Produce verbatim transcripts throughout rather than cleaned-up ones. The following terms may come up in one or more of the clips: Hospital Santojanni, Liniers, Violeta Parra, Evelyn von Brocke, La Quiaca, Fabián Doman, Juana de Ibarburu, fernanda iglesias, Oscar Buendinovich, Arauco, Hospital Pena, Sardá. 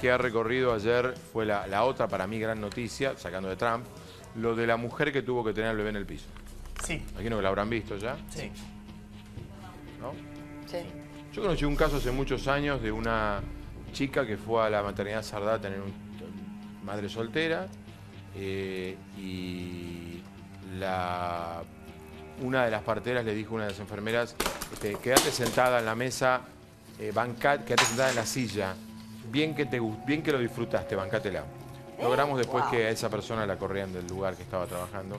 que ha recorrido ayer fue la, la otra, para mí, gran noticia, sacando de Trump, lo de la mujer que tuvo que tener al bebé en el piso. Sí. Imagino que la habrán visto ya. Sí. ¿No? Sí. Yo conocí un caso hace muchos años de una chica que fue a la maternidad Sardá a tener un, madre soltera, eh, y la, una de las parteras le dijo a una de las enfermeras, este, quédate sentada en la mesa, eh, bancate, quédate sentada en la silla. Bien que, te, bien que lo disfrutaste, bancátela. Logramos después, wow, que a esa persona la corrían del lugar que estaba trabajando.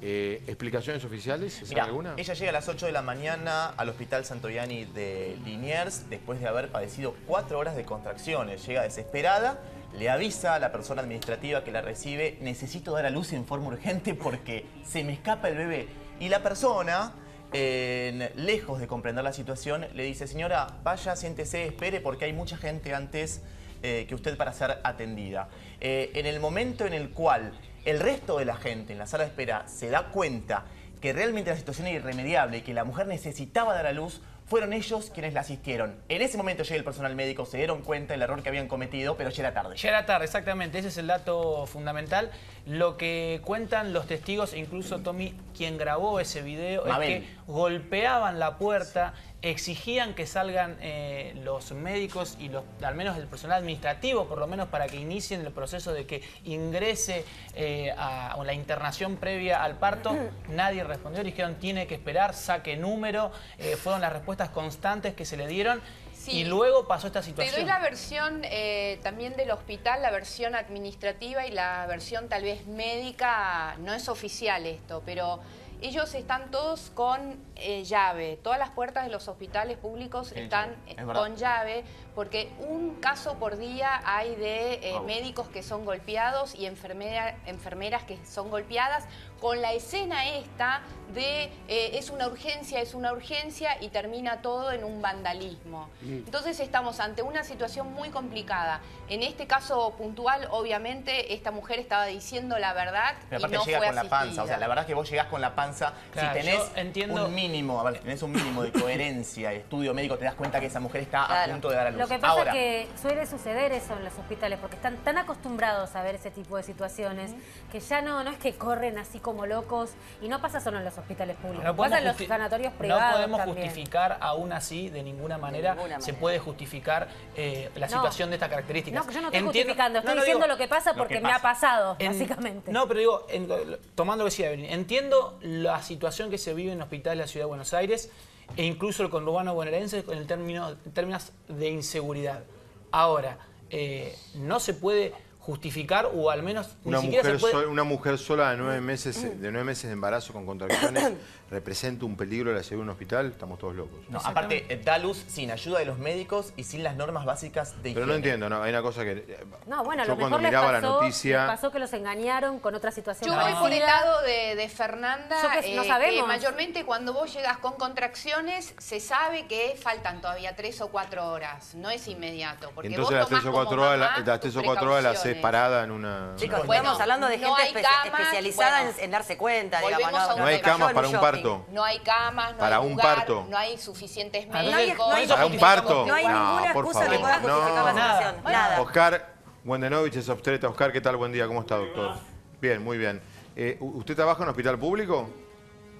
Eh, ¿Explicaciones oficiales? Mirá, alguna? Ella llega a las ocho de la mañana al Hospital Santojanni de Liniers después de haber padecido cuatro horas de contracciones. Llega desesperada, le avisa a la persona administrativa que la recibe, necesito dar a luz en forma urgente porque se me escapa el bebé. Y la persona, Eh, lejos de comprender la situación, le dice, señora, vaya, siéntese, espere, porque hay mucha gente antes eh, que usted para ser atendida. Eh, en el momento en el cual el resto de la gente en la sala de espera se da cuenta que realmente la situación era irremediable y que la mujer necesitaba dar a luz, fueron ellos quienes la asistieron. En ese momento llega el personal médico, se dieron cuenta del error que habían cometido, pero ya era tarde. Ya era tarde, exactamente. Ese es el dato fundamental. Lo que cuentan los testigos, incluso Tommy, quien grabó ese video, Mabel, es que golpeaban la puerta, exigían que salgan eh, los médicos y los, al menos el personal administrativo, por lo menos para que inicien el proceso de que ingrese eh, a, a la internación previa al parto. Nadie respondió, dijeron tiene que esperar, saque número, eh, fueron las respuestas constantes que se le dieron. Sí, y luego pasó esta situación. Pero es la versión eh, también del hospital, la versión administrativa y la versión tal vez médica, no es oficial esto, pero ellos están todos con eh, llave. Todas las puertas de los hospitales públicos están es con llave porque un caso por día hay de eh, oh. médicos que son golpeados y enfermera, enfermeras que son golpeadas, con la escena esta de eh, es una urgencia, es una urgencia y termina todo en un vandalismo. Mm. Entonces estamos ante una situación muy complicada. En este caso puntual, obviamente, esta mujer estaba diciendo la verdad Pero y no llega fue con asistida. La panza. O sea, la verdad es que vos llegás con la panza. Claro, si tenés entiendo... un mínimo, a ver, tenés un mínimo de coherencia, de estudio médico, te das cuenta que esa mujer está claro. a punto de dar a luz. Lo que pasa Ahora... es que suele suceder eso en los hospitales, porque están tan acostumbrados a ver ese tipo de situaciones, mm-hmm. que ya no, no es que corren así como locos, y no pasa solo en los hospitales públicos, no pasa en los sanatorios privados. No podemos también. justificar aún así, de ninguna manera, de ninguna manera. se puede justificar eh, la no. situación de estas características. No, yo no estoy entiendo... justificando, estoy no, no, diciendo digo, lo que pasa porque que pasa. me ha pasado, en... básicamente. No, pero digo, en, tomando lo que decía Evelyn, entiendo la situación que se vive en hospitales de la Ciudad de Buenos Aires e incluso el conurbano bonaerense en, el término, en términos de inseguridad. Ahora, eh, no se puede justificar o al menos una ni siquiera mujer se puede... sol, una mujer sola de nueve meses de nueve meses de embarazo con contracciones representa un peligro a la salud de un hospital. Estamos todos locos. No, aparte da luz sin ayuda de los médicos y sin las normas básicas de higiene. Pero no entiendo, no, hay una cosa que no, bueno, yo lo cuando mejor miraba pasó, la noticia pasó que los engañaron con otra situación. Yo voy por el lado de, de Fernanda. Yo que, eh, no sabemos. Que mayormente cuando vos llegas con contracciones se sabe que faltan todavía tres o cuatro horas, no es inmediato. Porque entonces vos las tres o cuatro horas, las tres o cuatro horas las parada en una... Chicos, bueno, estamos hablando de gente no espe camas, especializada bueno, en, en darse cuenta. Digamos, no, no hay camas para un shopping. parto. No hay camas, no para hay un lugar, parto. no hay suficientes médicos. No hay, no hay para un parto. No hay no, ninguna por excusa favor. que pueda justificar no. la situación. Nada. Nada. Oscar Buendinovich es obstetra. Oscar, ¿qué tal? Buen día, ¿cómo está, doctor? Bien, muy bien. Eh, ¿Usted trabaja en un hospital público?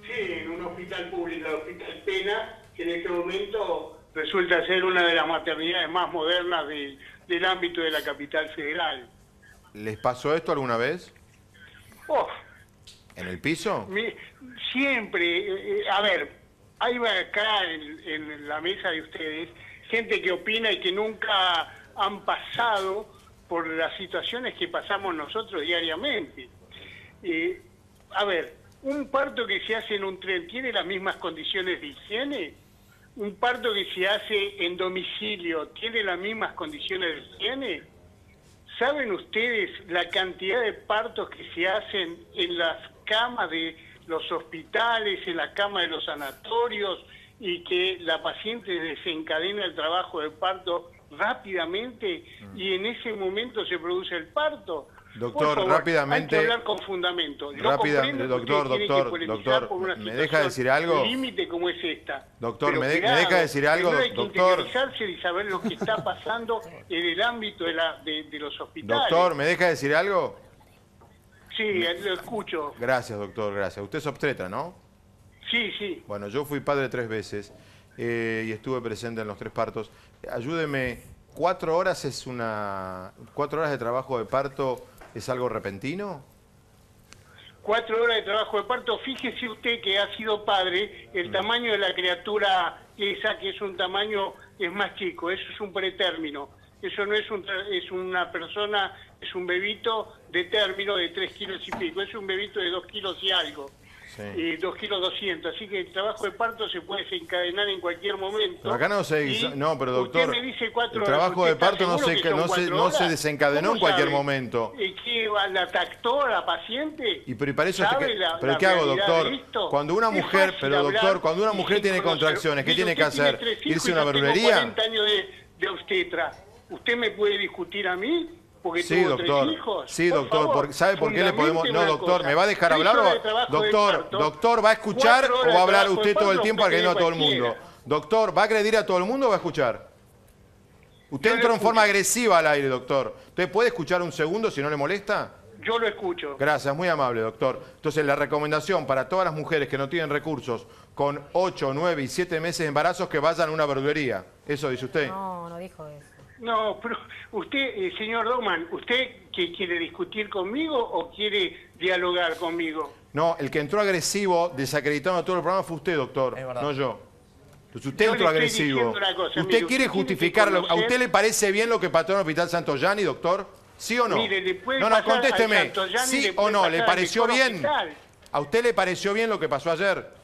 Sí, en un hospital público, el Hospital Pena, que en este momento resulta ser una de las maternidades más modernas de, del ámbito de la capital federal. ¿Les pasó esto alguna vez? Oh, ¿En el piso? Me, siempre. Eh, a ver, hay acá en, en la mesa de ustedes gente que opina y que nunca han pasado por las situaciones que pasamos nosotros diariamente. Eh, a ver, ¿un parto que se hace en un tren tiene las mismas condiciones de higiene? ¿Un parto que se hace en domicilio tiene las mismas condiciones de higiene? ¿Saben ustedes la cantidad de partos que se hacen en las camas de los hospitales, en las camas de los sanatorios y que la paciente desencadena el trabajo de parto rápidamente y en ese momento se produce el parto. Doctor, favor, rápidamente. Hay que hablar con fundamento. Yo rápida, doctor, doctor, doctor. ¿Me deja decir algo? Límite como es esta. Doctor, me, de, ¿me deja decir algo, hay doctor? Que y saber lo que está pasando en el ámbito de, la, de, de los hospitales. Doctor, ¿me deja decir algo? Sí, lo escucho. Gracias, doctor, gracias. Usted es obstetra, ¿no? Sí, sí. Bueno, yo fui padre tres veces eh, y estuve presente en los tres partos. Ayúdeme, cuatro horas es una, cuatro horas de trabajo de parto. ¿Es algo repentino? Cuatro horas de trabajo de parto. Fíjese usted que ha sido padre, el mm. tamaño de la criatura esa, que es un tamaño, es más chico, eso es un pretérmino. Eso no es, un, es una persona, es un bebito de término de tres kilos y pico, es un bebito de dos kilos y algo, sí. eh, dos kilos doscientos. Así que el trabajo de parto se puede desencadenar en cualquier momento. Pero acá no se... Y no, pero doctor, usted me dice cuatro el trabajo horas, de parto no se, no, se, no se desencadenó en cualquier sabe? momento. ¿Y qué la tactó a la paciente? Y, pero y para eso ¿sabe te, la, ¿pero la qué hago, doctor? Cuando una mujer, pero doctor, cuando una mujer tiene conocer, contracciones, ¿qué tiene que hacer? Tiene ¿Irse a una verdulería? De obstetra. ¿Usted me puede discutir a mí? Porque sí, tengo doctor. tres hijos. Sí, por doctor. Favor, ¿sabe por qué le podemos...? No, doctor, cosa. ¿me va a dejar hablar o...? Doctor, doctor, ¿va a escuchar o va a hablar usted todo el tiempo agrediendo a todo el mundo? Doctor, ¿va a agredir a todo el mundo o va a escuchar? Usted Yo entró en forma agresiva al aire, doctor. ¿Usted puede escuchar un segundo si no le molesta? Yo lo escucho. Gracias, muy amable, doctor. Entonces, la recomendación para todas las mujeres que no tienen recursos con ocho, nueve y siete meses de embarazos, que vayan a una verdulería. ¿Eso dice usted? No, no dijo eso. No, pero usted, eh, señor Doman, ¿usted que quiere discutir conmigo o quiere dialogar conmigo? No, el que entró agresivo, desacreditando todo el programa, fue usted, doctor, no yo. Entonces usted yo entró agresivo. Cosa, ¿Usted amigo, quiere justificarlo? ¿A usted le parece bien lo que pasó en el Hospital Santojanni, doctor? ¿Sí o no? Mire, le puede no, no, contésteme. ¿Sí o no? ¿Le pareció bien? Hospital. ¿A usted le pareció bien lo que pasó ayer?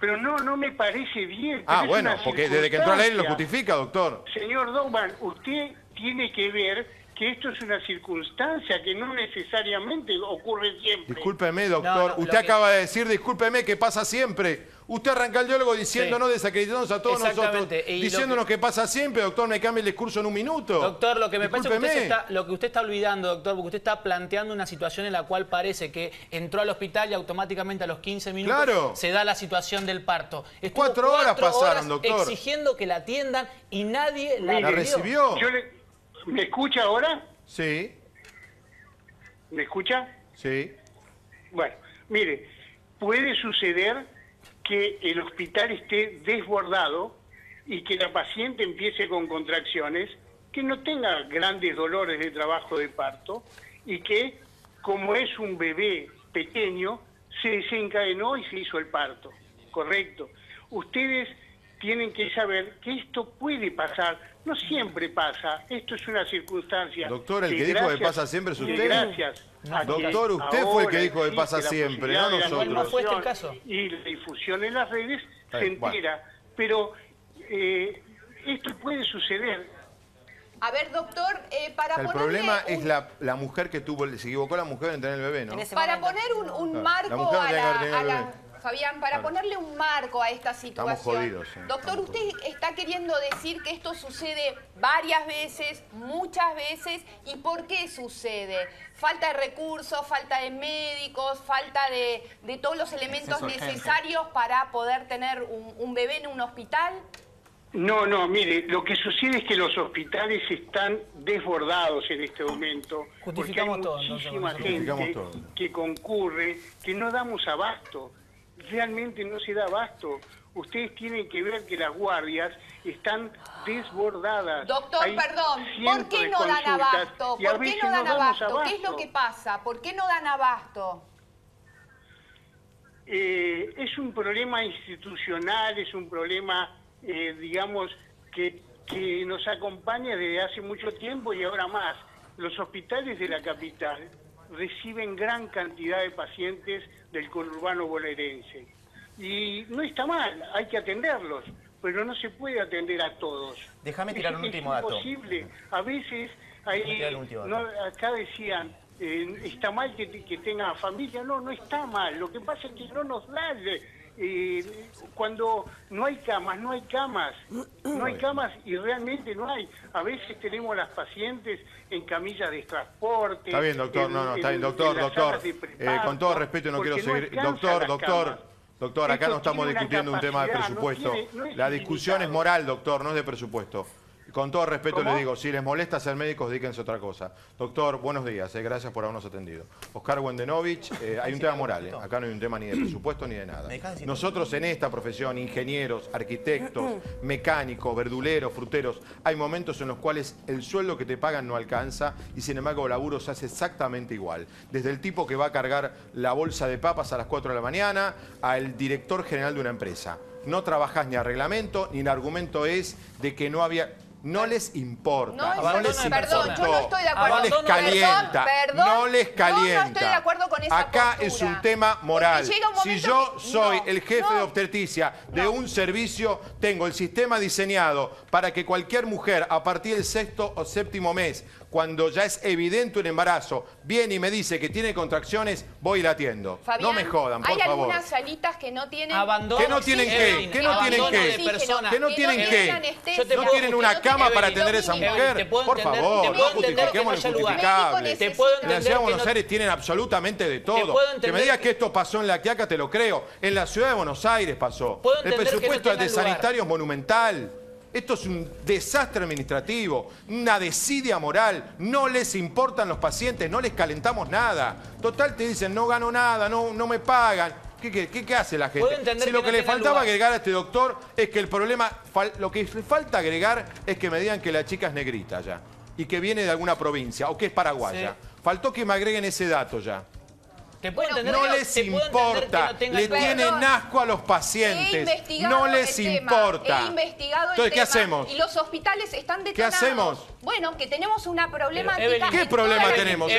Pero no, no me parece bien. Ah, bueno, porque desde que entró a leer lo justifica, doctor. Señor Doman, usted tiene que ver que esto es una circunstancia que no necesariamente ocurre siempre. Discúlpeme, doctor. No, no, usted acaba que... de decir, discúlpeme, que pasa siempre. Usted arranca el diálogo diciéndonos, sí. desacreditándonos a todos nosotros, y diciéndonos que... que pasa siempre. Doctor, me cambia el discurso en un minuto. Doctor, lo que me Discúlpeme. parece que usted está, lo que usted está olvidando, doctor, porque usted está planteando una situación en la cual parece que entró al hospital y automáticamente a los quince minutos claro. se da la situación del parto. Estuvo cuatro, cuatro horas pasaron, horas doctor. exigiendo que la atiendan y nadie la, la recibió. Yo le... ¿Me escucha ahora? Sí. ¿Me escucha? Sí. Bueno, mire, puede suceder que el hospital esté desbordado y que la paciente empiece con contracciones, que no tenga grandes dolores de trabajo de parto y que, como es un bebé pequeño, se desencadenó y se hizo el parto. Correcto. Ustedes tienen que saber que esto puede pasar, no siempre pasa, esto es una circunstancia. Doctor, el que dijo que pasa siempre es usted. Gracias. Doctor, usted fue el que dijo que pasa siempre, no nosotros. No fue este el caso. Y la difusión en las redes se entera, pero eh, esto puede suceder. A ver, doctor, eh, para poner... El problema un... es la, la mujer que tuvo, se equivocó la mujer en tener el bebé, ¿no? Para poner un, un claro. marco la a la... A la... Fabián, para claro. ponerle un marco a esta situación, jodidos, sí. doctor, Estamos usted jodidos. está queriendo decir que esto sucede varias veces, muchas veces, ¿y por qué sucede? Falta de recursos, falta de médicos, falta de, de todos los elementos necesarios para poder tener un, un bebé en un hospital. No, no, mire, lo que sucede es que los hospitales están desbordados en este momento, porque hay muchísima todo, gente todo. que concurre, que no damos abasto. Realmente no se da abasto. Ustedes tienen que ver que las guardias están desbordadas. Doctor, Hay perdón, ¿por qué no dan abasto? ¿Por qué no dan abasto? abasto? ¿Qué es lo que pasa? ¿Por qué no dan abasto? Eh, es un problema institucional, es un problema, eh, digamos, que, que nos acompaña desde hace mucho tiempo y ahora más. Los hospitales de la capital reciben gran cantidad de pacientes del conurbano bonaerense. Y no está mal, hay que atenderlos, pero no se puede atender a todos. Déjame tirar un último dato. Es imposible. A veces, hay, no, acá decían, eh, está mal que, que tenga familia. No, no está mal. Lo que pasa es que no nos da el, eh, cuando no hay camas, no hay camas, no hay camas y realmente no hay. A veces tenemos a las pacientes en camillas de transporte. Está bien, doctor, en, no, no, está bien, doctor, doctor, eh, con todo respeto no quiero seguir, no doctor, doctor. Camas. Doctor, acá esto no estamos discutiendo un tema de presupuesto. No tiene, no es la discusión limitado. Es moral, doctor, no es de presupuesto. Con todo respeto ¿Cómo? Les digo, si les molesta ser médicos, dedíquense a otra cosa. Doctor, buenos días, eh, gracias por habernos atendido. Oscar Buendinovich, eh, hay un tema moral, eh, acá no hay un tema ni de presupuesto ni de nada. Nosotros en esta profesión, ingenieros, arquitectos, mecánicos, verduleros, fruteros, hay momentos en los cuales el sueldo que te pagan no alcanza y sin embargo el laburo se hace exactamente igual. Desde el tipo que va a cargar la bolsa de papas a las cuatro de la mañana al director general de una empresa. No trabajás ni a reglamento, ni el argumento es de que no había... No les importa. No, no, no les importa. Perdón, yo no estoy de acuerdo. No les calienta. Perdón, no les calienta. Yo no estoy de acuerdo con esa Acá postura. Es un tema moral. Un si yo que... soy no, el jefe no, de obstetricia de no. un servicio, tengo el sistema diseñado para que cualquier mujer a partir del sexto o séptimo mes, cuando ya es evidente un embarazo, viene y me dice que tiene contracciones, voy y la atiendo. Fabián, no me jodan, por favor. Hay algunas salitas que no tienen... Abandono, ¿Que no tienen qué? ¿Que no tienen qué? ¿Que no tienen qué? ¿No tienen una cama para atender a esa mujer? Por favor, no justifiquemos lo injustificable. La ciudad de Buenos Aires tienen absolutamente de todo. Que me digas que esto pasó en La Quiaca, te lo creo. En la ciudad de Buenos Aires pasó. El presupuesto de sanitarios es monumental. Esto es un desastre administrativo, una desidia moral, no les importan los pacientes, no les calentamos nada. Total te dicen, no gano nada, no, no me pagan. ¿Qué, qué, qué hace la gente? Si lo que, que no le faltaba lugar. agregar a este doctor es que el problema, lo que le falta agregar es que me digan que la chica es negrita ya y que viene de alguna provincia o que es paraguaya. Sí. Faltó que me agreguen ese dato ya. Te puedo bueno, no les te importa, puedo no le tienen asco a los pacientes, no les el importa. He investigado el Entonces, ¿qué tema? hacemos? Y los hospitales están detonados. ¿Qué hacemos? Bueno, que tenemos una problemática. Pero, ¿Qué problema tenemos?